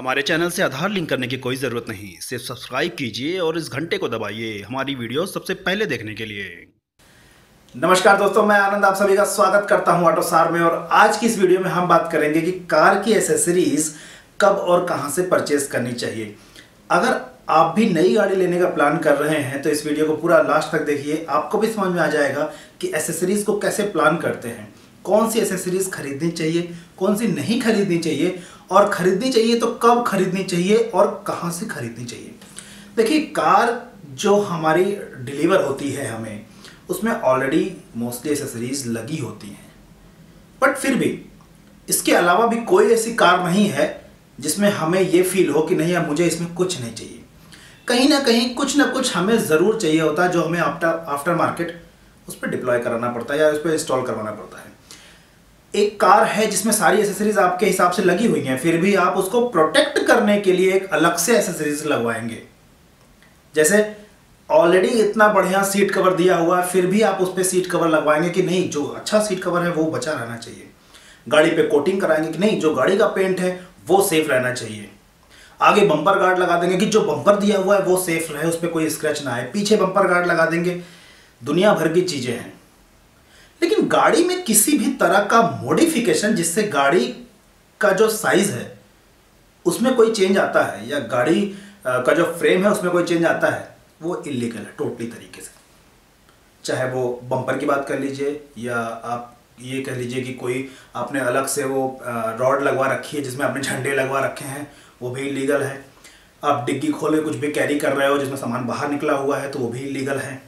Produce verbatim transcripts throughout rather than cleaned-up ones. हमारे चैनल से आधार लिंक करने की कोई ज़रूरत नहीं, सिर्फ सब्सक्राइब कीजिए और इस घंटे को दबाइए हमारी वीडियो सबसे पहले देखने के लिए। नमस्कार दोस्तों, मैं आनंद आप सभी का स्वागत करता हूं ऑटो सार में। और आज की इस वीडियो में हम बात करेंगे कि कार की एसेसरीज कब और कहां से परचेज करनी चाहिए। अगर आप भी नई गाड़ी लेने का प्लान कर रहे हैं तो इस वीडियो को पूरा लास्ट तक देखिए, आपको भी समझ में आ जाएगा कि एसेसरीज को कैसे प्लान करते हैं, कौन सी एसेसरीज खरीदनी चाहिए, कौन सी नहीं खरीदनी चाहिए, और खरीदनी चाहिए तो कब खरीदनी चाहिए और कहां से खरीदनी चाहिए। देखिए, कार जो हमारी डिलीवर होती है हमें, उसमें ऑलरेडी मोस्टली एसेसरीज लगी होती हैं, बट फिर भी इसके अलावा भी कोई ऐसी कार नहीं है जिसमें हमें ये फील हो कि नहीं यार मुझे इसमें कुछ नहीं चाहिए। कहीं ना कहीं कुछ ना कुछ हमें ज़रूर चाहिए होता है जो हमें आफ्टर आफ्टर मार्केट उस पर डिप्लॉय कराना पड़ता है या उस पर इंस्टॉल करवाना पड़ता है। एक कार है जिसमें सारी एसेसरीज आपके हिसाब से लगी हुई हैं, फिर भी आप उसको प्रोटेक्ट करने के लिए एक अलग से एसेसरीज लगवाएंगे। जैसे ऑलरेडी इतना बढ़िया सीट कवर दिया हुआ है, फिर भी आप उस पर सीट कवर लगवाएंगे कि नहीं जो अच्छा सीट कवर है वो बचा रहना चाहिए। गाड़ी पे कोटिंग कराएंगे कि नहीं जो गाड़ी का पेंट है वो सेफ रहना चाहिए। आगे बम्पर गार्ड लगा देंगे कि जो बम्पर दिया हुआ है वो सेफ रहे, उस पर कोई स्क्रैच ना आए। पीछे बम्पर गार्ड लगा देंगे। दुनिया भर की चीज़ें हैं, लेकिन गाड़ी में किसी भी तरह का मॉडिफिकेशन जिससे गाड़ी का जो साइज़ है उसमें कोई चेंज आता है या गाड़ी का जो फ्रेम है उसमें कोई चेंज आता है, वो इलीगल है टोटली तरीके से। चाहे वो बम्पर की बात कर लीजिए या आप ये कह लीजिए कि कोई आपने अलग से वो रॉड लगवा रखी है जिसमें आपने झंडे लगवा रखे हैं, वो भी इलीगल है। आप डिग्गी खोले कुछ भी कैरी कर रहे हो जिसमें सामान बाहर निकला हुआ है तो वो भी इलीगल है।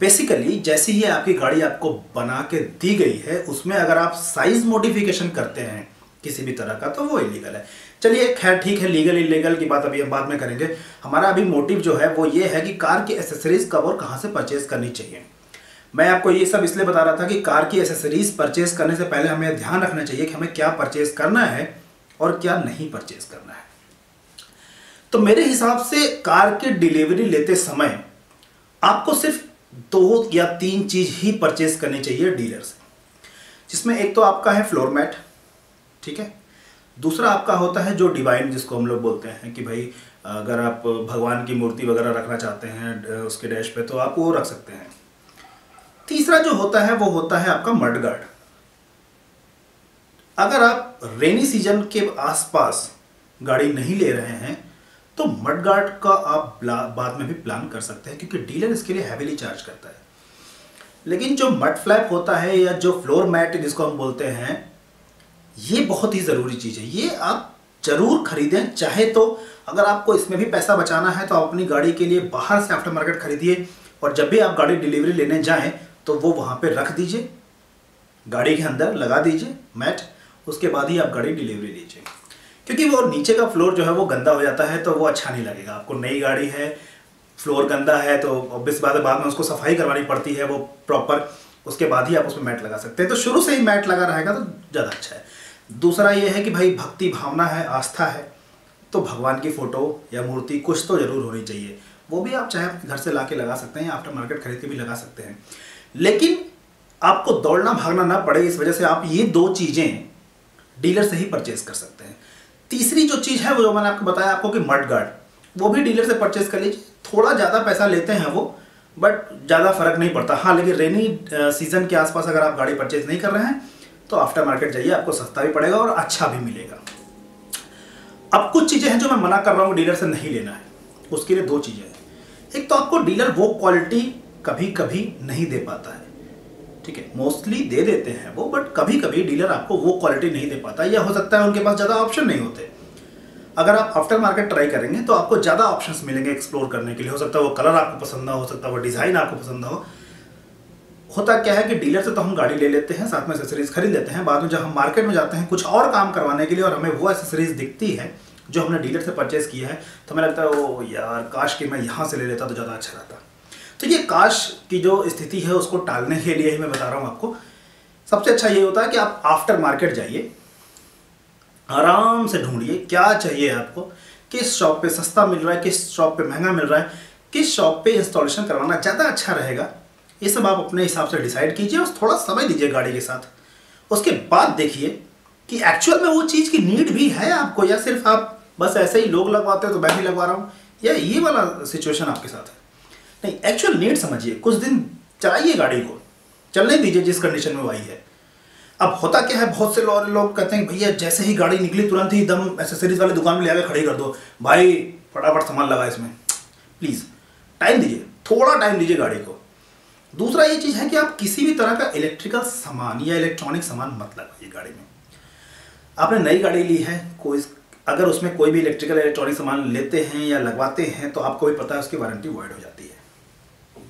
बेसिकली जैसे ही आपकी गाड़ी आपको बना के दी गई है उसमें अगर आप साइज मॉडिफिकेशन करते हैं किसी भी तरह का तो वो इलीगल है। चलिए खैर ठीक है, लीगल इलीगल की बात अभी हम बाद में करेंगे। हमारा अभी मोटिव जो है वो ये है कि कार की एसेसरीज कब और कहाँ से परचेज करनी चाहिए। मैं आपको ये सब इसलिए बता रहा था कि कार की एसेसरीज परचेज करने से पहले हमें ध्यान रखना चाहिए कि हमें क्या परचेज करना है और क्या नहीं परचेज करना है। तो मेरे हिसाब से कार की डिलीवरी लेते समय आपको सिर्फ दो या तीन चीज़ ही परचेज करनी चाहिए डीलर से, जिसमें एक तो आपका है फ्लोर मैट, ठीक है। दूसरा आपका होता है जो डिवाइन, जिसको हम लोग बोलते हैं कि भाई अगर आप भगवान की मूर्ति वगैरह रखना चाहते हैं उसके डैश पे तो आप वो रख सकते हैं। तीसरा जो होता है वो होता है आपका मड गार्ड। अगर आप रेनी सीजन के आसपास गाड़ी नहीं ले रहे हैं तो मडगार्ड का आप बाद में भी प्लान कर सकते हैं, क्योंकि डीलर इसके लिए हैवीली चार्ज करता है। लेकिन जो मड फ्लैप होता है या जो फ्लोर मैट जिसको हम बोलते हैं, ये बहुत ही ज़रूरी चीज़ है। ये आप ज़रूर खरीदें। चाहे तो अगर आपको इसमें भी पैसा बचाना है तो आप अपनी गाड़ी के लिए बाहर से आफ्टर मार्केट खरीदिए और जब भी आप गाड़ी डिलीवरी लेने जाएँ तो वो वहाँ पर रख दीजिए, गाड़ी के अंदर लगा दीजिए मैट, उसके बाद ही आप गाड़ी डिलीवरी लीजिए। क्योंकि वो नीचे का फ्लोर जो है वो गंदा हो जाता है तो वो अच्छा नहीं लगेगा आपको। नई गाड़ी है, फ्लोर गंदा है तो ऑब्वियस बात है बाद में उसको सफाई करवानी पड़ती है वो प्रॉपर, उसके बाद ही आप उसमें मैट लगा सकते हैं। तो शुरू से ही मैट लगा रहेगा तो ज़्यादा अच्छा है। दूसरा ये है कि भाई भक्ति भावना है, आस्था है, तो भगवान की फ़ोटो या मूर्ति कुछ तो ज़रूर होनी चाहिए। वो भी आप चाहे घर से ला के लगा सकते हैं या आफ्टर मार्केट खरीद के भी लगा सकते हैं, लेकिन आपको दौड़ना भागना ना पड़े इस वजह से आप ये दो चीज़ें डीलर से ही परचेज कर सकते हैं। तीसरी जो चीज़ है वो जो मैंने आपको बताया आपको कि मड गार्ड, वो भी डीलर से परचेज कर लीजिए। थोड़ा ज़्यादा पैसा लेते हैं वो, बट ज़्यादा फर्क नहीं पड़ता। हाँ, लेकिन रेनी सीजन के आसपास अगर आप गाड़ी परचेज नहीं कर रहे हैं तो आफ्टर मार्केट जाइए, आपको सस्ता भी पड़ेगा और अच्छा भी मिलेगा। अब कुछ चीज़ें हैं जो मैं मना कर रहा हूँ डीलर से नहीं लेना है, उसके लिए दो चीज़ें हैं। एक तो आपको डीलर वो क्वालिटी कभी कभी नहीं दे पाता है, ठीक है। मोस्टली दे देते हैं वो, बट कभी कभी डीलर आपको वो क्वालिटी नहीं दे पाता, या हो सकता है उनके पास ज़्यादा ऑप्शन नहीं होते। अगर आप आफ्टर मार्केट ट्राई करेंगे तो आपको ज़्यादा ऑप्शंस मिलेंगे एक्सप्लोर करने के लिए। हो सकता है वो कलर आपको पसंद ना हो, सकता है वो डिज़ाइन आपको पसंद ना हो। होता क्या है कि डीलर से तो हम गाड़ी ले लेते हैं, साथ में एसेसरीज खरीद लेते हैं, बाद में जब हम मार्केट में जाते हैं कुछ और काम करवाने के लिए और हमें वो एसेसरीज दिखती है जो हमने डीलर से परचेज़ किया है तो हमें लगता है वो यार काश कि मैं यहाँ से ले लेता तो ज़्यादा अच्छा रहता। तो ये काश की जो स्थिति है उसको टालने के लिए ही मैं बता रहा हूँ आपको। सबसे अच्छा ये होता है कि आप आफ्टर मार्केट जाइए, आराम से ढूंढिए क्या चाहिए आपको, किस शॉप पे सस्ता मिल रहा है, किस शॉप पे महंगा मिल रहा है, किस शॉप पे इंस्टॉलेशन करवाना ज़्यादा अच्छा रहेगा। ये सब आप अपने हिसाब से डिसाइड कीजिए और थोड़ा समय दीजिए गाड़ी के साथ। उसके बाद देखिए कि एक्चुअल में वो चीज़ की नीड भी है आपको, या सिर्फ आप बस ऐसे ही लोग लगवाते हो तो मैं भी लगवा रहा हूँ, या ये वाला सिचुएशन आपके साथ है। नहीं, एक्चुअल नीड समझिए, कुछ दिन चलाइए गाड़ी को, चलने दीजिए जिस कंडीशन में वो आई है। अब होता क्या है, बहुत से लोग कहते हैं भैया जैसे ही गाड़ी निकली तुरंत ही दम एसेसरीज वाले दुकान में ले आकर खड़ी कर दो, भाई फटाफट सामान लगा इसमें। प्लीज़ टाइम दीजिए, थोड़ा टाइम दीजिए गाड़ी को। दूसरा ये चीज़ है कि आप किसी भी तरह का इलेक्ट्रिकल सामान या इलेक्ट्रॉनिक सामान मत लगाइए गाड़ी में। आपने नई गाड़ी ली है, कोई अगर उसमें कोई भी इलेक्ट्रिकल इलेक्ट्रॉनिक सामान लेते हैं या लगवाते हैं तो आपको भी पता है उसकी वारंटी वॉइड हो जाती है।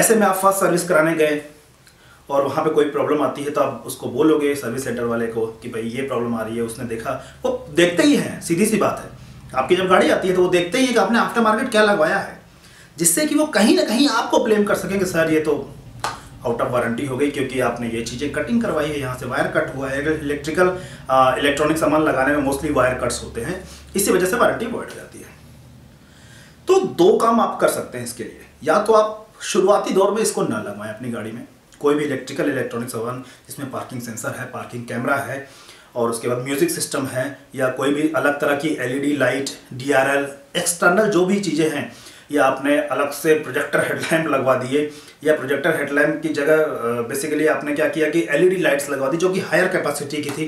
ऐसे में आप फर्स्ट सर्विस कराने गए और वहाँ पे कोई प्रॉब्लम आती है तो आप उसको बोलोगे सर्विस सेंटर वाले को कि भाई ये प्रॉब्लम आ रही है। उसने देखा, वो देखते ही हैं, सीधी सी बात है। आपकी जब गाड़ी आती है तो वो देखते ही है कि आपने आफ्टर मार्केट क्या लगवाया है, जिससे कि वो कहीं ना कहीं आपको ब्लेम कर सकें कि सर ये तो आउट ऑफ वारंटी हो गई क्योंकि आपने ये चीज़ें कटिंग करवाई है, यहाँ से वायर कट हुआ है। इलेक्ट्रिकल इलेक्ट्रॉनिक सामान लगाने में मोस्टली वायर कट्स होते हैं, इसी वजह से वारंटी वॉइड हो जाती है। तो दो काम आप कर सकते हैं इसके लिए, या तो आप शुरुआती दौर में इसको ना लगवाएं अपनी गाड़ी में, कोई भी इलेक्ट्रिकल इलेक्ट्रॉनिक सामान जिसमें पार्किंग सेंसर है, पार्किंग कैमरा है और उसके बाद म्यूजिक सिस्टम है, या कोई भी अलग तरह की एलईडी लाइट, डीआरएल, एक्सटर्नल जो भी चीज़ें हैं, या आपने अलग से प्रोजेक्टर हेडलैम्प लगवा दिए, या प्रोजेक्टर हेडलैम्प की जगह बेसिकली आपने क्या किया कि एलईडी लाइट्स लगवा दी जो कि हायर कैपेसिटी की थी।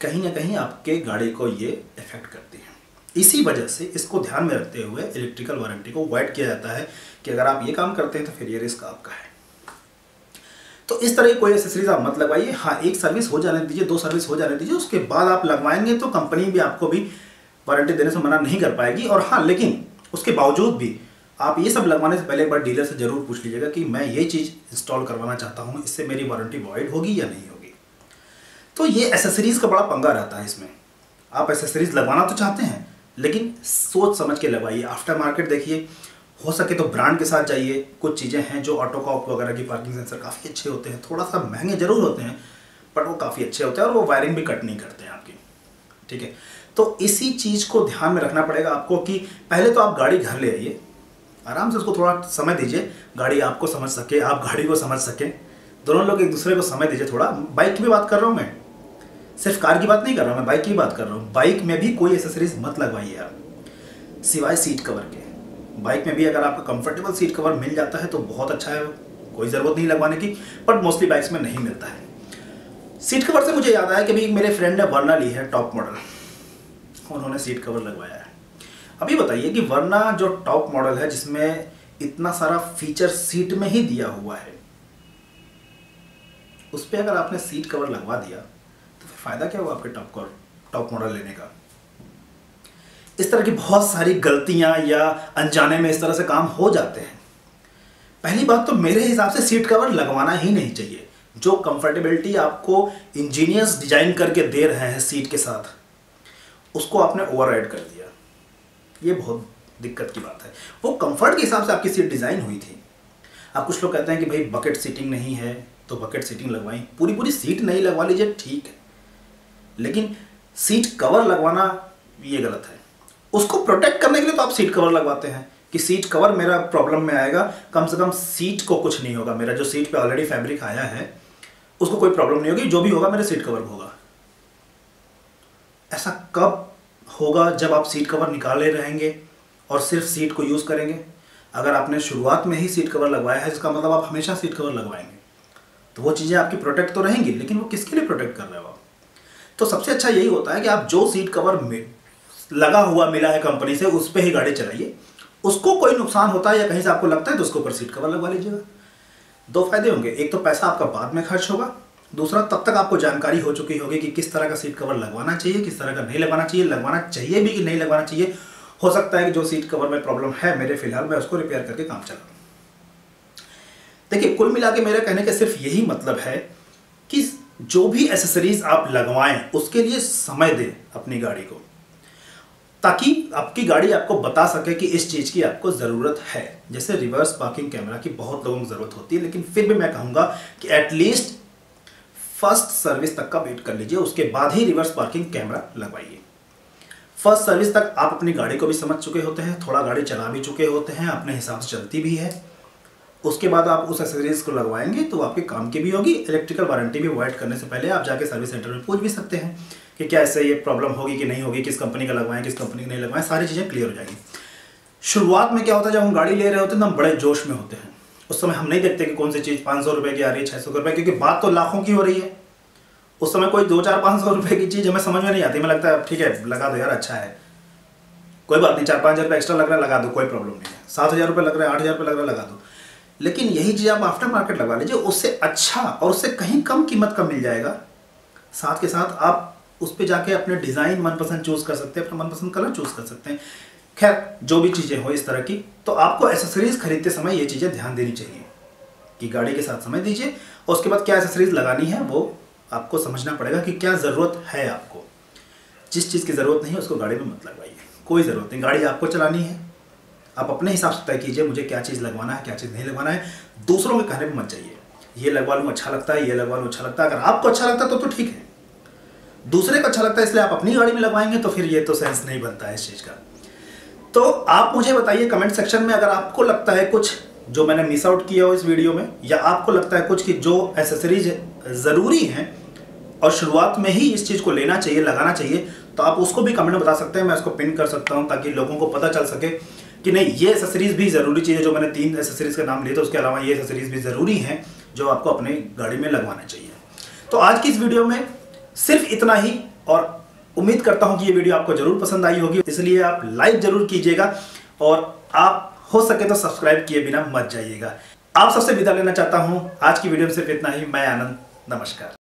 कहीं ना कहीं आपके गाड़ी को ये इफेक्ट करती है। इसी वजह से इसको ध्यान में रखते हुए इलेक्ट्रिकल वारंटी को अवॉइड किया जाता है कि अगर आप ये काम करते हैं तो फिर ये रिस्क आपका है। तो इस तरह की कोई एक्सेसरीज आप मत लगवाइए। हाँ, एक सर्विस हो जाने दीजिए, दो सर्विस हो जाने दीजिए, उसके बाद आप लगवाएंगे तो कंपनी भी आपको भी वारंटी देने से मना नहीं कर पाएगी। और हाँ, लेकिन उसके बावजूद भी आप ये सब लगवाने से पहले एक बार डीलर से ज़रूर पूछ लीजिएगा कि मैं ये चीज़ इंस्टॉल करवाना चाहता हूँ, इससे मेरी वारंटी वॉइड होगी या नहीं होगी। तो ये एक्सेसरीज का बड़ा पंगा रहता है इसमें। आप एक्सेसरीज लगवाना तो चाहते हैं लेकिन सोच समझ के लगवाइए, आफ्टर मार्केट देखिए, हो सके तो ब्रांड के साथ जाइए। कुछ चीज़ें हैं जो ऑटो कॉप वगैरह की पार्किंग सेंसर काफ़ी अच्छे होते हैं, थोड़ा सा महंगे ज़रूर होते हैं पर वो काफ़ी अच्छे होते हैं और वो वायरिंग भी कट नहीं करते हैं आपकी। ठीक है, तो इसी चीज़ को ध्यान में रखना पड़ेगा आपको कि पहले तो आप गाड़ी घर ले आइए, आराम से उसको थोड़ा समय दीजिए, गाड़ी आपको समझ सके, आप गाड़ी को समझ सकें, दोनों लोग एक दूसरे को समय दीजिए थोड़ा। बाइक की भी बात कर रहा हूँ मैं, सिर्फ कार की बात नहीं कर रहा हूँ, मैं बाइक की बात कर रहा हूँ। बाइक में भी कोई एक्सेसरीज मत लगवाइए आप सिवाय सीट कवर के। बाइक में भी अगर आपका कंफर्टेबल सीट कवर मिल जाता है तो बहुत अच्छा है, कोई ज़रूरत नहीं लगवाने की, बट मोस्टली बाइक्स में नहीं मिलता है। सीट कवर से मुझे याद आया कि अभी मेरे फ्रेंड ने वर्ना ली है टॉप मॉडल, उन्होंने सीट कवर लगवाया है। अभी बताइए कि वर्ना जो टॉप मॉडल है जिसमें इतना सारा फीचर सीट में ही दिया हुआ है, उस पर अगर आपने सीट कवर लगवा दिया तो फिर फायदा क्या हुआ आपके टॉप कवर टॉप मॉडल लेने का। इस तरह की बहुत सारी गलतियां या अनजाने में इस तरह से काम हो जाते हैं। पहली बात तो मेरे हिसाब से सीट कवर लगवाना ही नहीं चाहिए। जो कंफर्टेबिलिटी आपको इंजीनियर्स डिजाइन करके दे रहे हैं सीट के साथ, उसको आपने ओवरराइड कर दिया, ये बहुत दिक्कत की बात है। वो कंफर्ट के हिसाब से आपकी सीट डिज़ाइन हुई थी। आप कुछ लोग कहते हैं कि भाई बकेट सीटिंग नहीं है तो बकेट सीटिंग लगवाई, पूरी पूरी सीट नहीं लगवा लीजिए ठीक है, लेकिन सीट कवर लगवाना ये गलत है। उसको प्रोटेक्ट करने के लिए तो आप सीट कवर लगवाते हैं कि सीट कवर मेरा प्रॉब्लम में आएगा, कम से कम सीट को कुछ नहीं होगा, मेरा जो सीट पे ऑलरेडी फैब्रिक आया है उसको कोई प्रॉब्लम नहीं होगी, जो भी होगा मेरे सीट कवर को होगा। ऐसा कब होगा जब आप सीट कवर निकाले रहेंगे और सिर्फ सीट को यूज़ करेंगे। अगर आपने शुरुआत में ही सीट कवर लगवाया है इसका मतलब आप हमेशा सीट कवर लगवाएंगे, तो वो चीज़ें आपकी प्रोटेक्ट तो रहेंगी, लेकिन वो किसके लिए प्रोटेक्ट कर रहे हो आप। तो सबसे अच्छा यही होता है कि आप जो सीट कवर लगा हुआ मिला है कंपनी से उस पर ही गाड़ी चलाइए, उसको कोई नुकसान होता है या कहीं से आपको लगता है तो उसके ऊपर सीट कवर लगवा लीजिएगा। दो फायदे होंगे, एक तो पैसा आपका बाद में खर्च होगा, दूसरा तब तक आपको जानकारी हो चुकी होगी कि किस तरह का सीट कवर लगवाना चाहिए, किस तरह का नहीं लगवाना चाहिए, लगवाना चाहिए भी कि नहीं लगवाना चाहिए। हो सकता है कि जो सीट कवर में प्रॉब्लम है मेरे फिलहाल मैं उसको रिपेयर करके काम चला लूँ। देखिए कुल मिला के मेरे कहने का सिर्फ यही मतलब है कि जो भी एसेसरीज आप लगवाएं उसके लिए समय दें अपनी गाड़ी को, ताकि आपकी गाड़ी आपको बता सके कि इस चीज़ की आपको ज़रूरत है। जैसे रिवर्स पार्किंग कैमरा की बहुत लोगों को ज़रूरत होती है, लेकिन फिर भी मैं कहूँगा कि एटलीस्ट फर्स्ट सर्विस तक का वेट कर लीजिए, उसके बाद ही रिवर्स पार्किंग कैमरा लगवाइए। फर्स्ट सर्विस तक आप अपनी गाड़ी को भी समझ चुके होते हैं, थोड़ा गाड़ी चला भी चुके होते हैं, अपने हिसाब से चलती भी है, उसके बाद आप उस एक्सेसरीज को लगवाएंगे तो आपके काम की भी होगी। इलेक्ट्रिकल वारंटी भी अवॉइड करने से पहले आप जाके सर्विस सेंटर में पूछ भी सकते हैं कि क्या इससे ये प्रॉब्लम होगी कि नहीं होगी, किस कंपनी का लगवाएं, किस कंपनी का नहीं लगवाएं, सारी चीज़ें क्लियर हो जाएंगी। शुरुआत में क्या होता है, जब हम गाड़ी ले रहे होते हैं तो हम बड़े जोश में होते हैं। उस समय हम नहीं देखते कि कौन सी चीज़ पाँच सौ रुपये की आ रही है, छः सौ रुपये, क्योंकि बात तो लाखों की हो रही है। उस समय कोई दो चार पाँच सौ रुपये की चीज़ हमें समझ में नहीं आती, हमें लगता है ठीक है लगा दो यार, अच्छा है, कोई बात नहीं, चार पाँच हज़ार रुपये एक्स्ट्रा लग रहा है लगा दो, कोई प्रॉब्लम नहीं है। सात हज़ार रुपये लग रहा है, आठ हज़ार रुपये लग रहा है लगा दो। लेकिन यही चीज़ आप आफ्टर मार्केट लगा लीजिए, उससे अच्छा और उससे कहीं कम कीमत का मिल जाएगा। साथ के साथ आप उस पर जाके अपने डिज़ाइन मनपसंद चूज़ कर सकते हैं, अपना मनपसंद कलर चूज़ कर सकते हैं। खैर जो भी चीज़ें हो इस तरह की, तो आपको एक्सेसरीज खरीदते समय ये चीज़ें ध्यान देनी चाहिए कि गाड़ी के साथ समय दीजिए, और उसके बाद क्या एक्सेसरीज लगानी है वो आपको समझना पड़ेगा कि क्या ज़रूरत है आपको। जिस चीज़ की ज़रूरत नहीं है उसको गाड़ी में मत लगवाइए, कोई ज़रूरत नहीं। गाड़ी आपको चलानी है, आप अपने हिसाब से तय कीजिए मुझे क्या चीज़ लगवाना है, क्या चीज़ नहीं लगवाना है। दूसरों के कहने पर मत जाइए, ये लगवा लूँ अच्छा लगता है, ये लगवा लूँ अच्छा लगता है। अगर आपको अच्छा लगता है तो तो ठीक है, दूसरे को अच्छा लगता है इसलिए आप अपनी गाड़ी में लगवाएंगे तो फिर ये तो सेंस नहीं बनता है इस चीज़ का। तो आप मुझे बताइए कमेंट सेक्शन में, अगर आपको लगता है कुछ जो मैंने मिस आउट किया हो इस वीडियो में, या आपको लगता है कुछ कि जो एसेसरीज ज़रूरी हैं और शुरुआत में ही इस चीज़ को लेना चाहिए, लगाना चाहिए, तो आप उसको भी कमेंट में बता सकते हैं। मैं उसको पिन कर सकता हूं ताकि लोगों को पता चल सके कि नहीं ये एसेसरीज भी ज़रूरी चीज़ है। जो मैंने तीन एसेसरीज का नाम लिए तो उसके अलावा ये एसेसरीज भी ज़रूरी हैं जो आपको अपनी गाड़ी में लगवाना चाहिए। तो आज की इस वीडियो में सिर्फ इतना ही, और उम्मीद करता हूँ कि ये वीडियो आपको ज़रूर पसंद आई होगी, इसलिए आप लाइक ज़रूर कीजिएगा और आप हो सके तो सब्सक्राइब किए बिना मत जाइएगा। आप सबसे विदा लेना चाहता हूं। आज की वीडियो में सिर्फ इतना ही। मैं आनंद, नमस्कार।